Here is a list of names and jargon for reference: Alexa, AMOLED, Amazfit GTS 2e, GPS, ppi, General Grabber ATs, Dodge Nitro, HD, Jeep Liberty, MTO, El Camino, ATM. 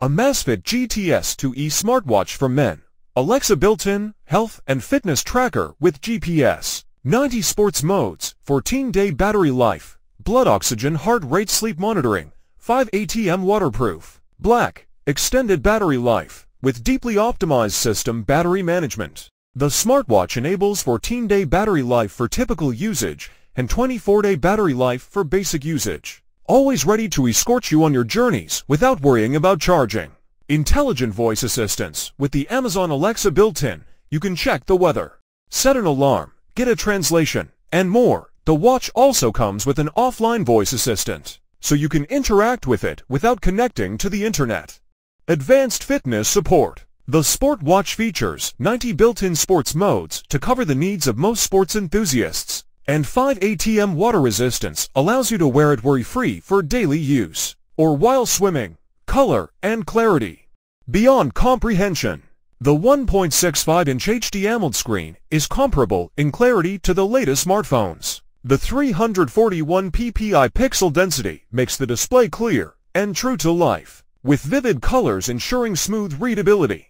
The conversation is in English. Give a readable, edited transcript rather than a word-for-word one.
Amazfit GTS 2e smartwatch for men. Alexa built-in, health and fitness tracker with GPS. 90 sports modes, 14-day battery life, blood oxygen, heart rate, sleep monitoring, 5 ATM waterproof, black, extended battery life, with deeply optimized system battery management. The smartwatch enables 14-day battery life for typical usage and 24-day battery life for basic usage. Always ready to escort you on your journeys without worrying about charging. Intelligent voice assistance with the Amazon Alexa built-in. You can check the weather, set an alarm, get a translation, and more. The watch also comes with an offline voice assistant, so you can interact with it without connecting to the internet. Advanced fitness support. The sport watch features 90 built-in sports modes to cover the needs of most sports enthusiasts, and 5 ATM water resistance allows you to wear it worry-free for daily use, or while swimming. Color and clarity. Beyond comprehension. The 1.65-inch HD AMOLED screen is comparable in clarity to the latest smartphones. The 341 ppi pixel density makes the display clear and true to life, with vivid colors ensuring smooth readability.